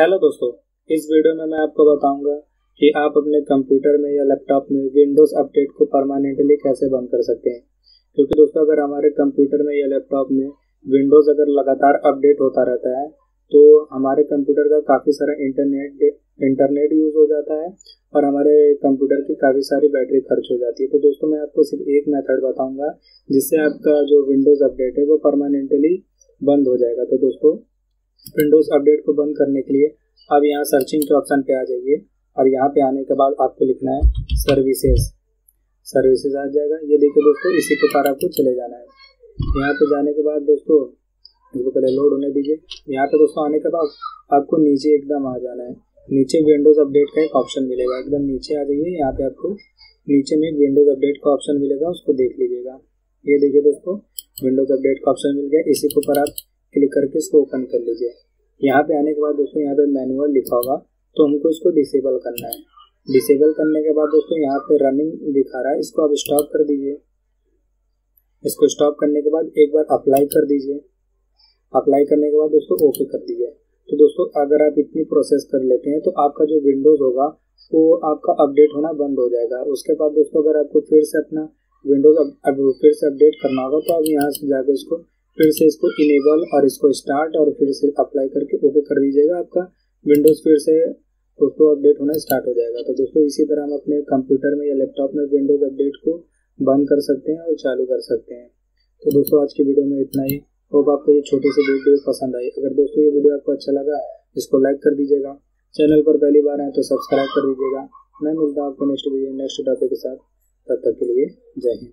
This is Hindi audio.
हेलो दोस्तों, इस वीडियो में मैं आपको बताऊंगा कि आप अपने कंप्यूटर में या लैपटॉप में विंडोज़ अपडेट को परमानेंटली कैसे बंद कर सकते हैं। क्योंकि दोस्तों, अगर हमारे कंप्यूटर में या लैपटॉप में विंडोज़ अगर लगातार अपडेट होता रहता है तो हमारे कंप्यूटर का काफ़ी सारा इंटरनेट यूज़ हो जाता है और हमारे कंप्यूटर की काफ़ी सारी बैटरी खर्च हो जाती है। तो दोस्तों, मैं आपको सिर्फ एक मेथड बताऊँगा जिससे आपका जो विंडोज़ अपडेट है वो परमानेंटली बंद हो जाएगा। तो दोस्तों, विंडोज़ अपडेट को बंद करने के लिए अब यहाँ सर्चिंग के ऑप्शन पे आ जाइए और यहाँ पे आने के बाद आपको लिखना है सर्विसेज आ जाएगा। ये देखिए दोस्तों, इसी प्रकार आपको चले जाना है। यहाँ पे जाने के बाद दोस्तों, इसको पहले लोड होने दीजिए। यहाँ पे दोस्तों आने के बाद आपको नीचे एकदम आ जाना है। नीचे विंडोज़ अपडेट का एक ऑप्शन मिलेगा, एकदम नीचे आ जाइए। यहाँ पर आपको नीचे में विंडोज़ अपडेट का ऑप्शन मिलेगा, उसको देख लीजिएगा। ये देखिए दोस्तों, विंडोज़ अपडेट का ऑप्शन मिल गया। इसी के ऊपर आप क्लिक करके इसको ओपन कर लीजिए। यहाँ पे आने के बाद दोस्तों, यहाँ पे मैनुअल लिखा होगा तो हमको इसको डिसेबल करना है। डिसेबल करने के बाद दोस्तों, यहाँ पे रनिंग दिखा रहा है, इसको आप स्टॉप कर दीजिए। इसको स्टॉप करने के बाद एक बार अप्लाई कर दीजिए। अप्लाई करने के बाद दोस्तों ओके कर दीजिए। तो दोस्तों, अगर आप इतनी प्रोसेस कर लेते हैं तो आपका जो विंडोज़ होगा वो आपका अपडेट होना बंद हो जाएगा। उसके बाद दोस्तों, अगर आपको फिर से अपना विंडोज़ फिर से अपडेट करना होगा तो आप यहाँ से जाकर इसको फिर से इसको इनेबल और इसको स्टार्ट और फिर से अप्लाई करके ओके कर दीजिएगा। आपका विंडोज़ फिर से दोस्तों अपडेट होना स्टार्ट हो जाएगा। तो दोस्तों, इसी तरह हम अपने कंप्यूटर में या लैपटॉप में विंडोज़ अपडेट को बंद कर सकते हैं और चालू कर सकते हैं। तो दोस्तों, आज की वीडियो में इतना ही। होप आपको ये छोटी सी वीडियो पसंद आई। अगर दोस्तों ये वीडियो आपको अच्छा लगा, इसको लाइक कर दीजिएगा। चैनल पर पहली बार आए तो सब्सक्राइब कर दीजिएगा। मैं मिलता हूँ आपको नेक्स्ट वीडियो नेक्स्ट टॉपिक के साथ। तब तक के लिए जय हिंद।